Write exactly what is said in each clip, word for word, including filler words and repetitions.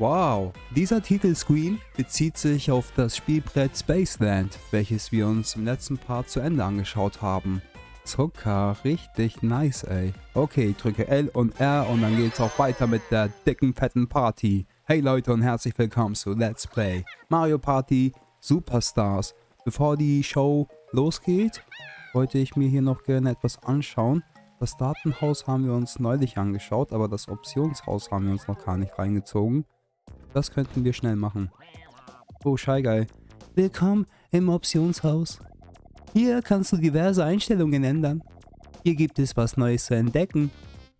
Wow! Dieser Titelscreen bezieht sich auf das Spielbrett Spaceland, welches wir uns im letzten Part zu Ende angeschaut haben. Zucker, richtig nice, ey. Okay, drücke L und R und dann geht's auch weiter mit der dicken, fetten Party. Hey Leute und herzlich willkommen zu Let's Play Mario Party Superstars. Bevor die Show losgeht, wollte ich mir hier noch gerne etwas anschauen. Das Datenhaus haben wir uns neulich angeschaut, aber das Optionshaus haben wir uns noch gar nicht reingezogen. Das könnten wir schnell machen. Oh, Shy Guy. Willkommen im Optionshaus. Hier kannst du diverse Einstellungen ändern. Hier gibt es was Neues zu entdecken.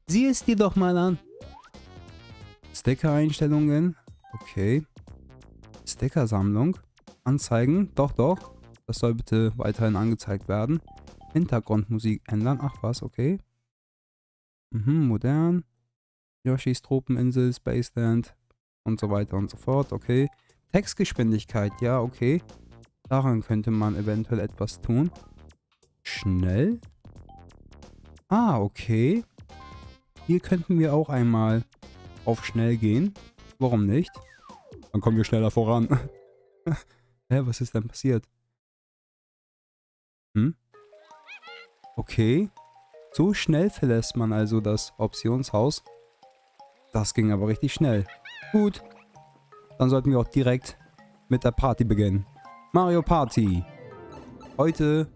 Sieh es dir doch mal an. Sticker-Einstellungen. Okay. Sticker-Sammlung. Anzeigen. Doch, doch. Das soll bitte weiterhin angezeigt werden. Hintergrundmusik ändern. Ach was, okay. Mhm, modern. Yoshi's Tropeninsel, Spaceland und so weiter und so fort. Okay. Textgeschwindigkeit. Ja, okay. Daran könnte man eventuell etwas tun. Schnell? Ah, okay. Hier könnten wir auch einmal auf schnell gehen. Warum nicht? Dann kommen wir schneller voran. Hä, was ist denn passiert? Hm? Okay. So schnell verlässt man also das Optionshaus. Das ging aber richtig schnell. Gut. Dann sollten wir auch direkt mit der Party beginnen. Mario Party. Heute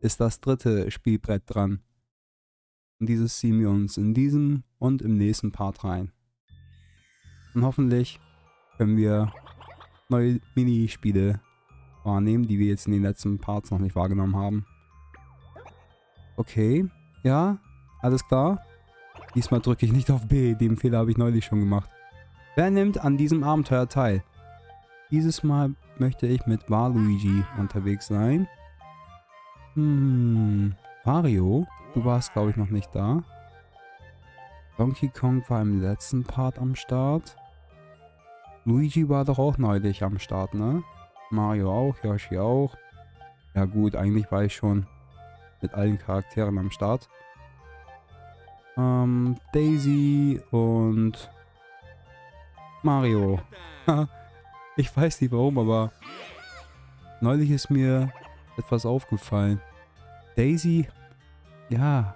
ist das dritte Spielbrett dran. Und dieses ziehen wir uns in diesem und im nächsten Part rein. Und hoffentlich können wir neue Minispiele wahrnehmen, die wir jetzt in den letzten Parts noch nicht wahrgenommen haben. Okay, ja, alles klar. Diesmal drücke ich nicht auf B, den Fehler habe ich neulich schon gemacht. Wer nimmt an diesem Abenteuer teil? Dieses Mal möchte ich mit Waluigi unterwegs sein. Hm, Mario, du warst glaube ich noch nicht da. Donkey Kong war im letzten Part am Start. Luigi war doch auch neulich am Start, ne? Mario auch, Yoshi auch. Ja gut, eigentlich war ich schon mit allen Charakteren am Start. Ähm, Daisy und Mario. Ich weiß nicht warum, aber neulich ist mir etwas aufgefallen. Daisy, ja,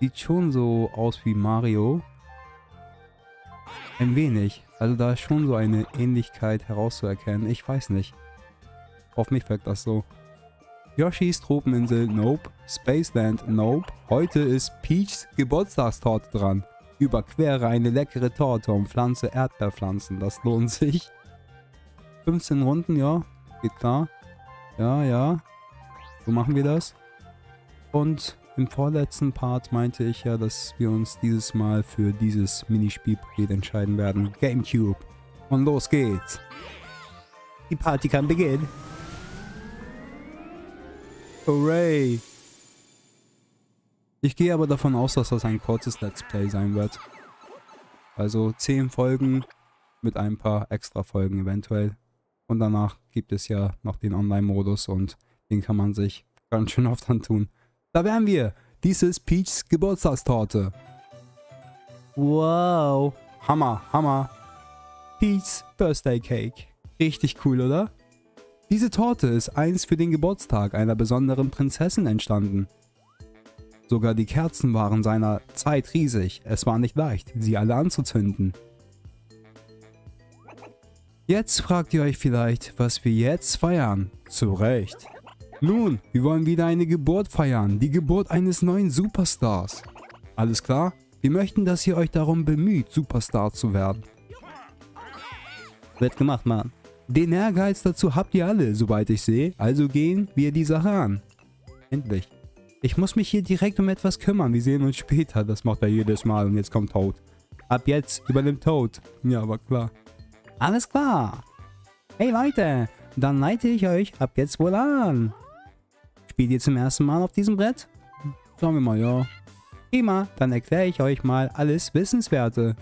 sieht schon so aus wie Mario. Ein wenig. Also da ist schon so eine Ähnlichkeit herauszuerkennen. Ich weiß nicht. Auf mich wirkt das so. Yoshi's Tropeninsel, nope. Spaceland, nope. Heute ist Peach's Geburtstagstorte dran. Überquere eine leckere Torte und pflanze Erdbeerpflanzen. Das lohnt sich. fünfzehn Runden, ja, geht klar. Ja, ja, so machen wir das. Und im vorletzten Part meinte ich ja, dass wir uns dieses Mal für dieses Minispielpaket entscheiden werden. Gamecube. Und los geht's. Die Party kann beginnen. Hooray. Ich gehe aber davon aus, dass das ein kurzes Let's Play sein wird. Also zehn Folgen mit ein paar extra Folgen eventuell. Und danach gibt es ja noch den Online-Modus und den kann man sich ganz schön oft antun. Da wären wir! Dies ist Peach's Geburtstagstorte. Wow! Hammer, Hammer! Peach's Birthday Cake. Richtig cool, oder? Diese Torte ist einst für den Geburtstag einer besonderen Prinzessin entstanden. Sogar die Kerzen waren seiner Zeit riesig. Es war nicht leicht, sie alle anzuzünden. Jetzt fragt ihr euch vielleicht, was wir jetzt feiern. Zu Recht. Nun, wir wollen wieder eine Geburt feiern. Die Geburt eines neuen Superstars. Alles klar? Wir möchten, dass ihr euch darum bemüht, Superstar zu werden. Wird gemacht, Mann. Den Ehrgeiz dazu habt ihr alle, soweit ich sehe. Also gehen wir die Sache an. Endlich. Ich muss mich hier direkt um etwas kümmern. Wir sehen uns später. Das macht er jedes Mal. Und jetzt kommt Toad. Ab jetzt übernimmt Toad. Ja, aber klar. Alles klar. Hey Leute, dann leite ich euch ab jetzt wohl an. Spielt ihr zum ersten Mal auf diesem Brett? Schauen wir mal, ja. Prima, dann erkläre ich euch mal alles Wissenswerte.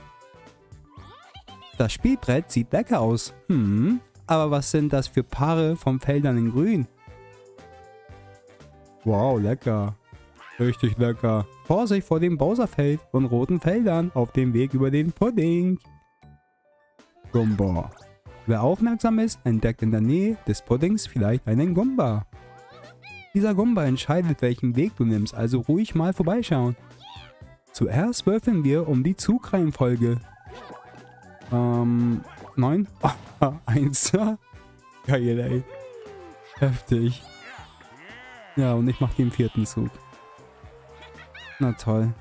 Das Spielbrett sieht lecker aus. Hm, aber was sind das für Paare von Feldern in Grün? Wow, lecker. Richtig lecker. Vorsicht vor dem Bowserfeld und roten Feldern auf dem Weg über den Pudding. Goomba. Wer aufmerksam ist, entdeckt in der Nähe des Puddings vielleicht einen Goomba. Dieser Goomba entscheidet, welchen Weg du nimmst, also ruhig mal vorbeischauen. Zuerst würfeln wir um die Zugreihenfolge. Ähm, neun? Oh, eins. Geil, ey. Heftig. Ja, und ich mache den vierten Zug. Na toll.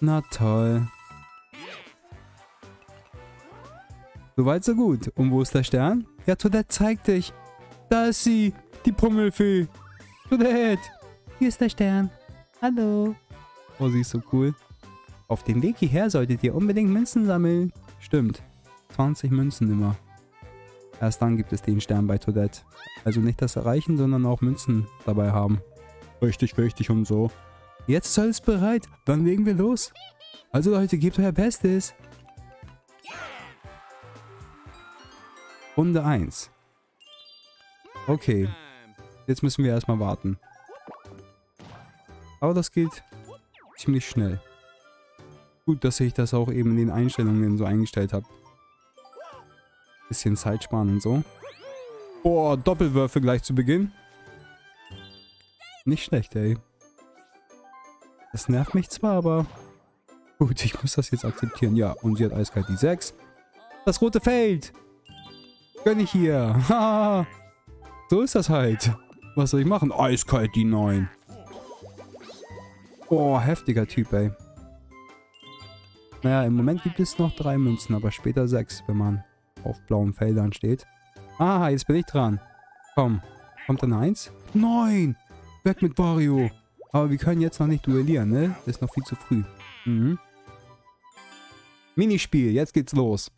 Na toll. Soweit, so gut. Und wo ist der Stern? Ja, Toadette, zeig dich. Da ist sie, die Pummelfee. Toadette. Hier ist der Stern. Hallo. Oh, sie ist so cool. Auf dem Weg hierher solltet ihr unbedingt Münzen sammeln. Stimmt. zwanzig Münzen immer. Erst dann gibt es den Stern bei Toadette. Also nicht das Erreichen, sondern auch Münzen dabei haben. Richtig, richtig und so. Jetzt soll es bereit. Dann legen wir los. Also Leute, gebt euer Bestes. Runde eins. Okay. Jetzt müssen wir erstmal warten. Aber das geht ziemlich schnell. Gut, dass ich das auch eben in den Einstellungen so eingestellt habe. Bisschen Zeit sparen und so. Boah, Doppelwürfe gleich zu Beginn. Nicht schlecht, ey. Das nervt mich zwar, aber gut, ich muss das jetzt akzeptieren. Ja, und sie hat eiskalt die sechs. Das rote Feld. Gönn ich hier. So ist das halt. Was soll ich machen? Eiskalt die neun. Boah, heftiger Typ, ey. Naja, im Moment gibt es noch drei Münzen, aber später sechs, wenn man auf blauen Feldern steht. Ah, jetzt bin ich dran. Komm. Kommt dann eins? Nein! Weg mit Mario! Aber wir können jetzt noch nicht duellieren, ne? Das ist noch viel zu früh. Mhm. Minispiel, jetzt geht's los.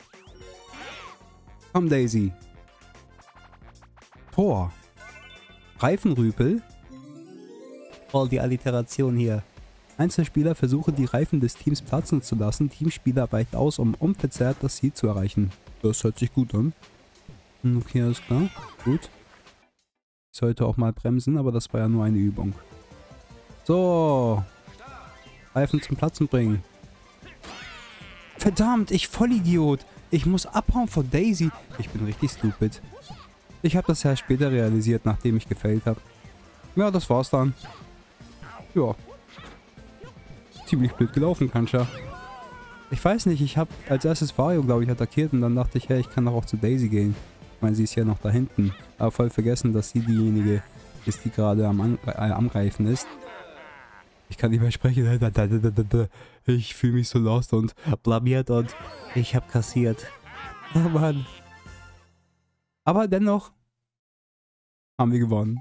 Komm, Daisy. Tor. Reifenrüpel. Voll die Alliteration hier. Einzelspieler versuchen, die Reifen des Teams platzen zu lassen. Teamspieler weicht aus, um unverzerrt das Ziel zu erreichen. Das hört sich gut an. Okay, alles klar. Gut. Ich sollte auch mal bremsen, aber das war ja nur eine Übung. So. Reifen zum Platzen bringen. Verdammt, ich Vollidiot. Ich muss abhauen vor Daisy. Ich bin richtig stupid. Ich habe das ja später realisiert, nachdem ich gefailt habe. Ja, das war's dann. Ja. Ziemlich blöd gelaufen, Kancha. Ich weiß nicht, ich habe als erstes Wario, glaube ich, attackiert und dann dachte ich, hey, ich kann doch auch zu Daisy gehen. Ich meine, sie ist ja noch da hinten. Aber voll vergessen, dass sie diejenige ist, die gerade am, Angre äh, am Greifen ist. Ich kann nicht mehr sprechen. Ich fühle mich so lost und blamiert und ich habe kassiert. Oh Mann. Aber dennoch haben wir gewonnen.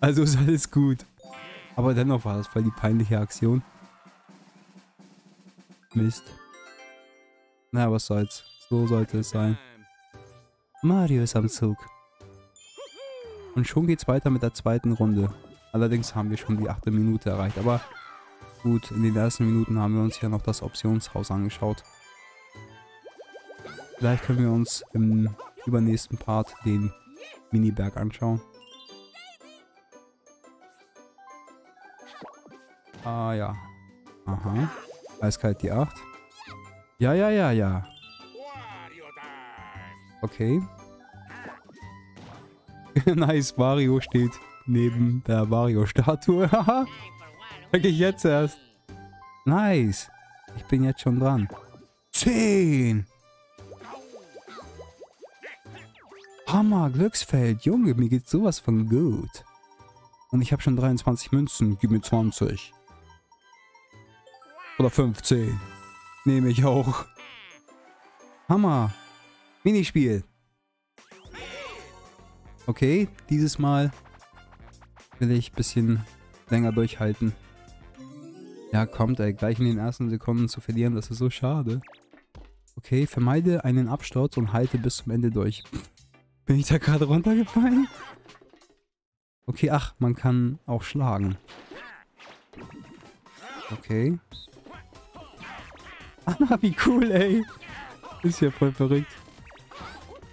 Also ist alles gut. Aber dennoch war das voll die peinliche Aktion. Mist. Na, was soll's. So sollte es sein. Mario ist am Zug. Und schon geht's weiter mit der zweiten Runde. Allerdings haben wir schon die achte Minute erreicht, aber gut, in den ersten Minuten haben wir uns ja noch das Optionshaus angeschaut. Vielleicht können wir uns im übernächsten Part den Miniberg anschauen. Ah ja. Aha. Eiskalt die acht. Ja, ja, ja, ja. Okay. Nice, Mario steht neben der Mario-Statue. Haha. Denke ich jetzt erst. Nice. Ich bin jetzt schon dran. zehn. Hammer, Glücksfeld. Junge, mir geht sowas von gut. Und ich habe schon dreiundzwanzig Münzen. Gib mir zwanzig. Oder fünfzehn. Nehme ich auch. Hammer. Minispiel. Okay, dieses Mal will ich ein bisschen länger durchhalten. Ja, kommt, ey. Gleich in den ersten Sekunden zu verlieren, das ist so schade. Okay, vermeide einen Absturz und halte bis zum Ende durch. Bin ich da gerade runtergefallen? Okay, ach, man kann auch schlagen. Okay. Ah, wie cool, ey. Ist ja voll verrückt.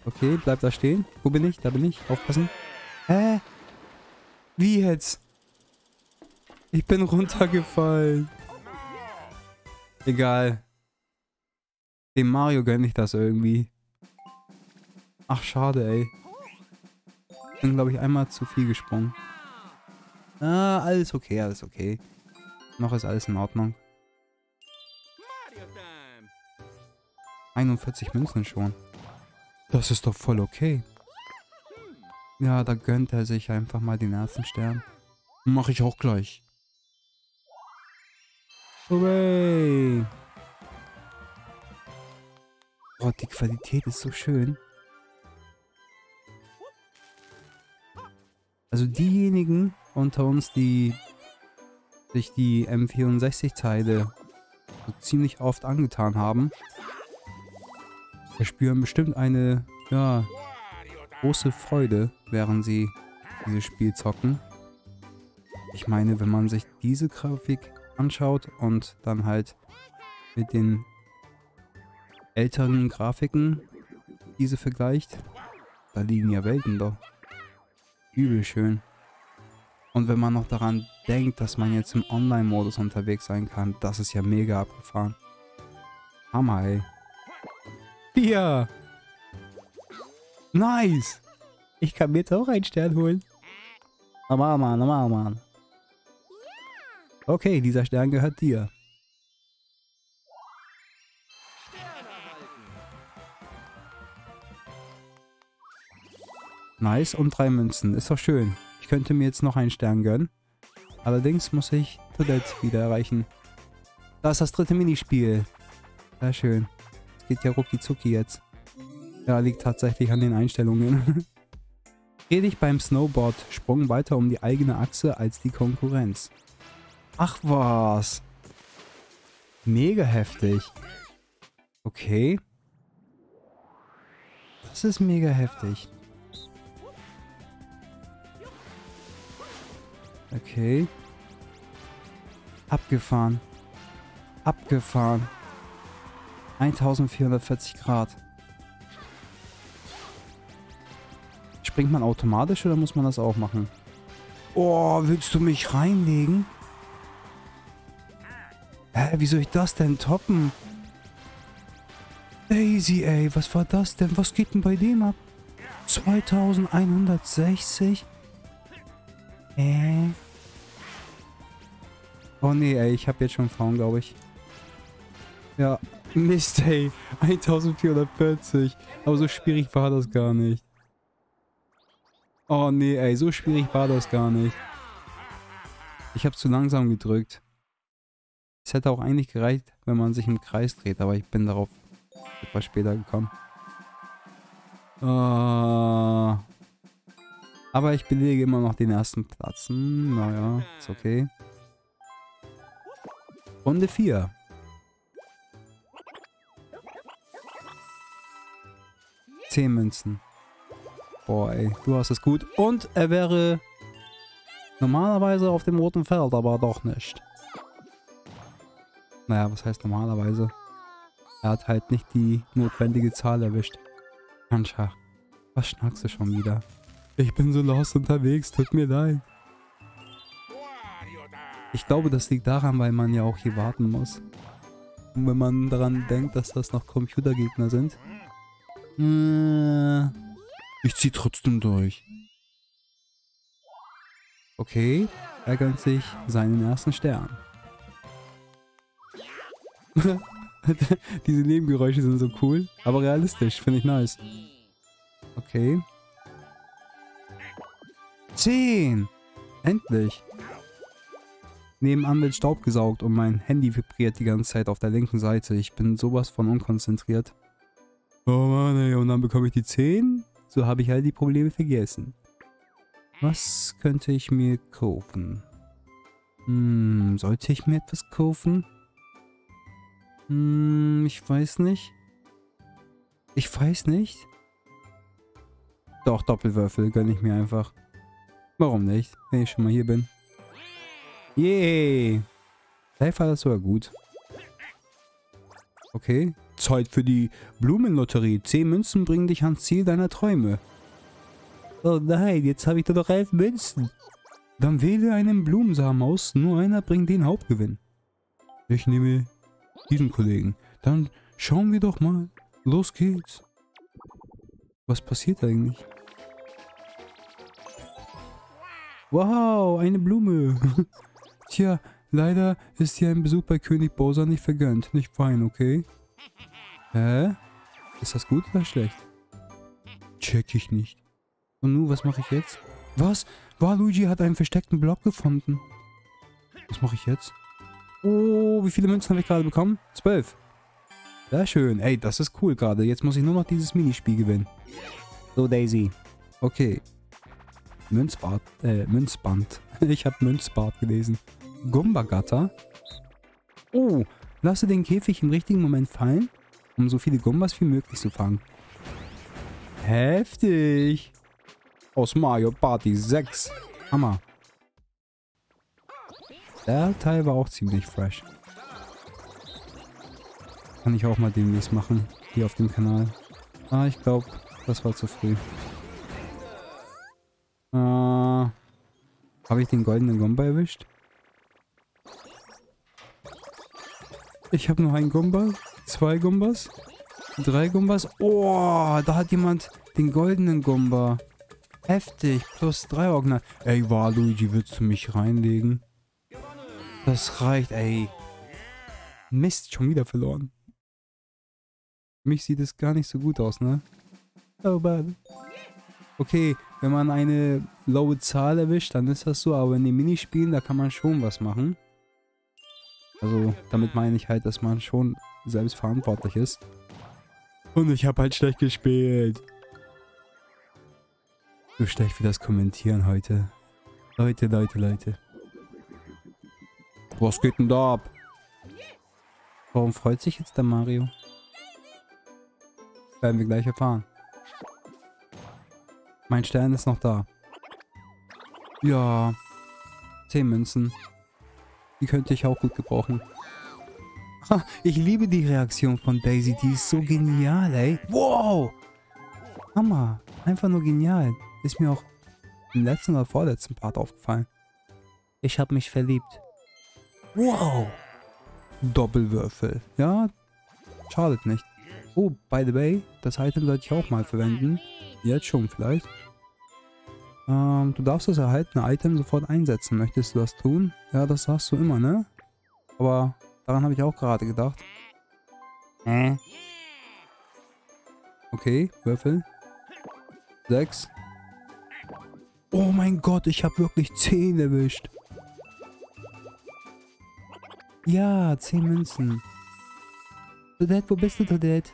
Okay, bleib da stehen. Wo bin ich? Da bin ich. Aufpassen. Hä? Wie jetzt? Ich bin runtergefallen. Egal. Dem Mario gönne ich das irgendwie. Ach, schade, ey. Ich bin, glaube ich, einmal zu viel gesprungen. Ah, alles okay, alles okay. Noch ist alles in Ordnung. einundvierzig Münzen schon. Das ist doch voll okay. Ja, da gönnt er sich einfach mal den ersten Stern. Mache ich auch gleich. Hooray! Oh, die Qualität ist so schön. Also diejenigen unter uns, die sich die M vierundsechzig-Teile so ziemlich oft angetan haben, verspüren bestimmt eine, ja, große Freude, während sie dieses Spiel zocken. Ich meine, wenn man sich diese Grafik anschaut und dann halt mit den älteren Grafiken diese vergleicht, da liegen ja Welten doch. Übel schön. Und wenn man noch daran denkt, dass man jetzt im Online-Modus unterwegs sein kann, das ist ja mega abgefahren. Hammer, ey. Ja. Nice. Ich kann mir jetzt auch einen Stern holen. Normal, Mann, normal, Mann. Okay, dieser Stern gehört dir. Nice, und drei Münzen. Ist doch schön. Ich könnte mir jetzt noch einen Stern gönnen. Allerdings muss ich Toadette wieder erreichen. Da ist das dritte Minispiel. Sehr schön. Es geht ja rucki zucki jetzt. Ja, liegt tatsächlich an den Einstellungen. Dreh dich beim Snowboard-Sprung weiter um die eigene Achse als die Konkurrenz. Ach was. Mega heftig. Okay. Das ist mega heftig. Okay. Abgefahren. Abgefahren. eintausendvierhundertvierzig Grad. Springt man automatisch oder muss man das auch machen? Oh, willst du mich reinlegen? Hä, wie soll ich das denn toppen? Daisy, ey, was war das denn? Was geht denn bei dem ab? zweitausendeinhundertsechzig? Äh. Oh nee, ey, ich hab jetzt schon Frauen, glaube ich. Ja, Mist, ey. eintausendvierhundertvierzig. Aber so schwierig war das gar nicht. Oh nee, ey, so schwierig war das gar nicht. Ich hab's zu langsam gedrückt. Es hätte auch eigentlich gereicht, wenn man sich im Kreis dreht, aber ich bin darauf etwas später gekommen. Oh. Aber ich belege immer noch den ersten Platz. Hm, naja, ist okay. Runde vier. zehn Münzen. Boah, ey, du hast es gut. Und er wäre normalerweise auf dem roten Feld, aber doch nicht. Naja, was heißt normalerweise? Er hat halt nicht die notwendige Zahl erwischt. Kancha, was schnackst du schon wieder? Ich bin so lost unterwegs, tut mir leid. Ich glaube, das liegt daran, weil man ja auch hier warten muss. Und wenn man daran denkt, dass das noch Computergegner sind. Äh, ich zieh trotzdem durch. Okay, er gönnt sich seinen ersten Stern. Diese Nebengeräusche sind so cool, aber realistisch, finde ich nice. Okay. zehn! Endlich! Nebenan wird Staub gesaugt und mein Handy vibriert die ganze Zeit auf der linken Seite. Ich bin sowas von unkonzentriert. Oh Mann, ey, und dann bekomme ich die zehn? So habe ich halt die Probleme vergessen. Was könnte ich mir kaufen? Hm, sollte ich mir etwas kaufen? Hm, ich weiß nicht. Ich weiß nicht. Doch, Doppelwürfel gönne ich mir einfach. Warum nicht, wenn ich schon mal hier bin. Yay! Vielleicht war das sogar gut. Okay. Zeit für die Blumenlotterie. zehn Münzen bringen dich ans Ziel deiner Träume. Oh nein, jetzt habe ich nur noch elf Münzen. Dann wähle einen Blumensamen aus. Nur einer bringt den Hauptgewinn. Ich nehme diesen Kollegen. Dann Schauen wir doch mal. Los geht's. Was passiert eigentlich? Wow, eine Blume. Tja, leider ist hier ein Besuch bei König Bowser nicht vergönnt. Nicht fein, okay? Hä? Ist das gut oder schlecht? Check ich nicht. Und nun, was mache ich jetzt? Was? Waluigi hat einen versteckten Block gefunden. Was mache ich jetzt? Oh, wie viele Münzen habe ich gerade bekommen? Zwölf. Sehr schön. Ey, das ist cool gerade. Jetzt muss ich nur noch dieses Minispiel gewinnen. So, Daisy. Okay. Münzbad. Äh, Münzband. Ich habe Münzbad gelesen. Goombagatta. Oh, lasse den Käfig im richtigen Moment fallen, um so viele Goombas wie möglich zu fangen. Heftig. Aus Mario Party sechs. Hammer. Der Teil war auch ziemlich fresh. Kann ich auch mal demnächst machen, hier auf dem Kanal. Ah, ich glaube, das war zu früh. Äh, habe ich den goldenen Goomba erwischt? Ich habe noch einen Goomba, zwei Goombas, drei Goombas. Oh, da hat jemand den goldenen Goomba. Heftig, plus drei Orgner. Ey, Waluigi, willst du mich reinlegen? Das reicht, ey. Mist, schon wieder verloren. Für mich sieht es gar nicht so gut aus, ne? Oh, bad. Okay, wenn man eine laue Zahl erwischt, dann ist das so. Aber in den Minispielen, da kann man schon was machen. Also, damit meine ich halt, dass man schon selbst verantwortlich ist. Und ich habe halt schlecht gespielt. So schlecht wie das Kommentieren heute. Leute, Leute, Leute. Was geht denn da ab? Warum freut sich jetzt der Mario? Werden wir gleich erfahren. Mein Stern ist noch da. Ja. Zehn Münzen. Die könnte ich auch gut gebrauchen. Ha, ich liebe die Reaktion von Daisy. Die ist so genial, ey. Wow. Hammer. Einfach nur genial. Ist mir auch im letzten oder vorletzten Part aufgefallen. Ich habe mich verliebt. Wow. Doppelwürfel. Ja, schadet nicht. Oh, by the way, das Item sollte ich auch mal verwenden. Jetzt schon vielleicht. Ähm, du darfst das erhaltene Item sofort einsetzen. Möchtest du das tun? Ja, das sagst du immer, ne? Aber daran habe ich auch gerade gedacht. Äh. Okay, Würfel. sechs. Oh mein Gott, ich habe wirklich zehn erwischt. Ja, zehn Münzen. Toadette, wo bist du, Toadette?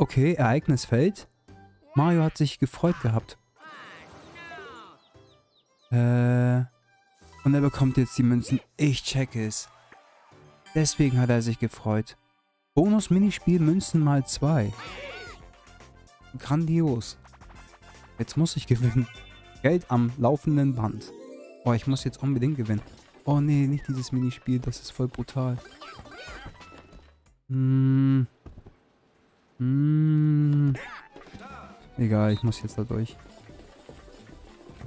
Okay, Ereignisfeld. Mario hat sich gefreut gehabt. Äh. Und er bekommt jetzt die Münzen. Ich check es. Deswegen hat er sich gefreut. Bonus-Minispiel Münzen mal zwei. Grandios. Jetzt muss ich gewinnen. Geld am laufenden Band. Oh, ich muss jetzt unbedingt gewinnen. Oh nee, nicht dieses Minispiel, das ist voll brutal. Mm. Mm. Egal, ich muss jetzt da durch.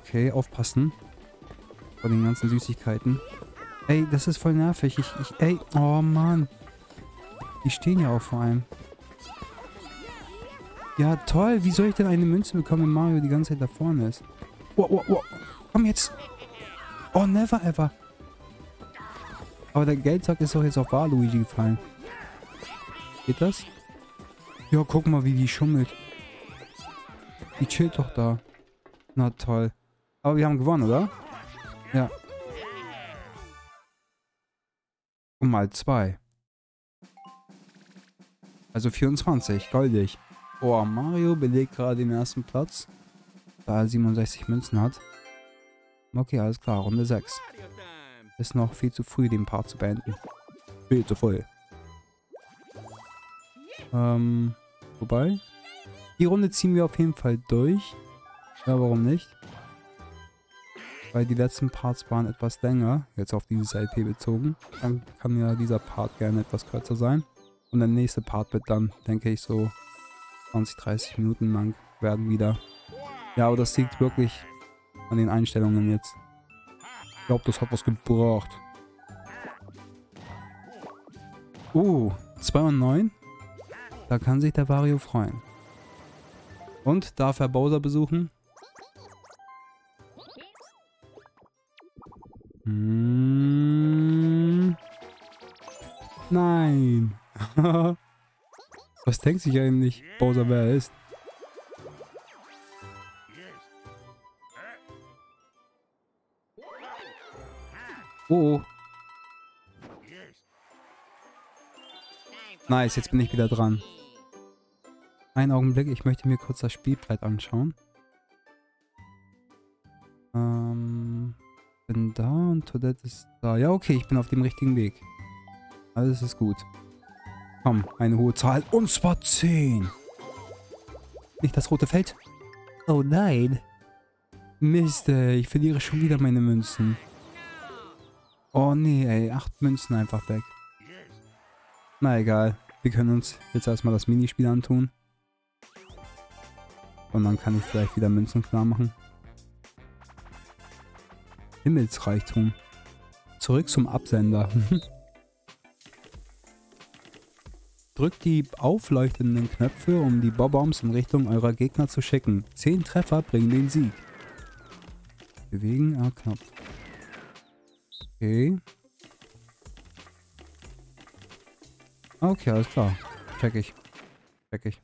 Okay, aufpassen. Vor den ganzen Süßigkeiten. Ey, das ist voll nervig. Ich, ich, ey, oh Mann. Die stehen ja auch vor allem. Ja, toll. Wie soll ich denn eine Münze bekommen, wenn Mario die ganze Zeit da vorne ist? Oh, oh, oh. Komm jetzt. Oh, never ever. Aber der Geldsack ist doch jetzt auf Waluigi gefallen. Geht das? Ja, guck mal, wie die schummelt. Die chillt doch da. Na toll. Aber wir haben gewonnen, oder? Ja. Und mal zwei. Also vierundzwanzig. Goldig. Oh, Mario belegt gerade den ersten Platz. Da er siebenundsechzig Münzen hat. Okay, alles klar, Runde sechs. Ist noch viel zu früh, den Part zu beenden. Viel zu früh. Ähm, wobei. Die Runde ziehen wir auf jeden Fall durch. Ja, warum nicht? Weil die letzten Parts waren etwas länger, jetzt auf dieses L P bezogen. Dann kann ja dieser Part gerne etwas kürzer sein. Und der nächste Part wird dann, denke ich, so zwanzig, dreißig Minuten lang werden wieder. Ja, aber das liegt wirklich an den Einstellungen jetzt. Ich glaube, das hat was gebracht. Uh, zwei und neun. Da kann sich der Wario freuen. Und darf er Bowser besuchen? Hm. Nein. Was denkt sich eigentlich Bowser, wer er ist? Oh, oh. Nice, jetzt bin ich wieder dran. Einen Augenblick, ich möchte mir kurz das Spielbrett anschauen. Ähm, bin da und Toadette ist da. Ja, okay, ich bin auf dem richtigen Weg. Alles ist gut. Komm, eine hohe Zahl. Und zwar zehn. Nicht das rote Feld. Oh nein. Mist, ey, ich verliere schon wieder meine Münzen. Oh nee, ey, acht Münzen einfach weg. Na egal, wir können uns jetzt erstmal das Minispiel antun. Und dann kann ich vielleicht wieder Münzen klar machen. Himmelsreichtum. Zurück zum Absender. Drückt die aufleuchtenden Knöpfe, um die Bob-Bombs in Richtung eurer Gegner zu schicken. Zehn Treffer bringen den Sieg. Bewegen, ah knapp. Okay. Okay, alles klar. Check ich. Check ich.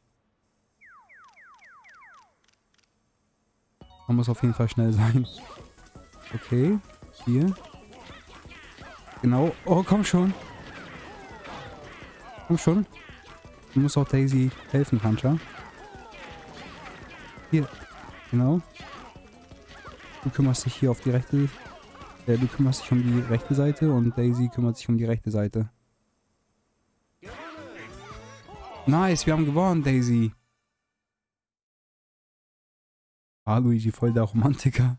Man muss auf jeden Fall schnell sein. Okay. Hier. Genau. Oh, komm schon. Komm schon. Du musst auch Daisy helfen, Puncher. Hier. Genau. Du kümmerst dich hier auf die rechte... Äh, du kümmerst dich um die rechte Seite und Daisy kümmert sich um die rechte Seite. Nice, wir haben gewonnen, Daisy. Ah, Luigi, voll der Romantiker.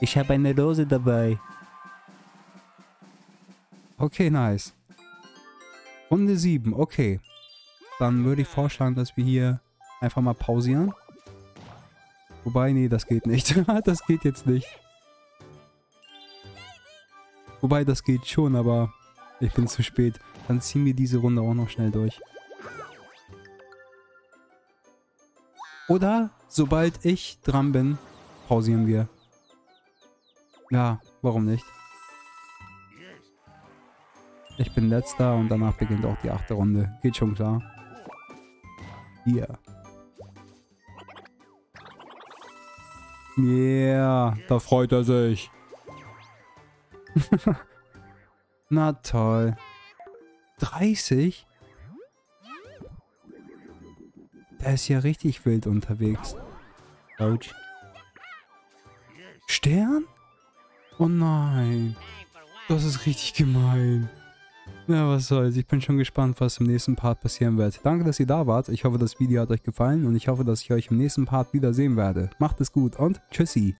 Ich habe eine Dose dabei. Okay, nice. Runde sieben, okay. Dann würde ich vorschlagen, dass wir hier einfach mal pausieren. Wobei, nee, das geht nicht. Das geht jetzt nicht. Wobei, das geht schon, aber ich bin zu spät. Dann ziehen wir diese Runde auch noch schnell durch. Oder, sobald ich dran bin, pausieren wir. Ja, warum nicht? Ich bin letzter und danach beginnt auch die achte Runde. Geht schon klar. Yeah. Yeah, da freut er sich. Na toll. dreißig? Er ist ja richtig wild unterwegs. Ouch. Stern? Oh nein. Das ist richtig gemein. Ja, was soll's. Ich bin schon gespannt, was im nächsten Part passieren wird. Danke, dass ihr da wart. Ich hoffe, das Video hat euch gefallen und ich hoffe, dass ich euch im nächsten Part wieder sehen werde. Macht es gut und tschüssi.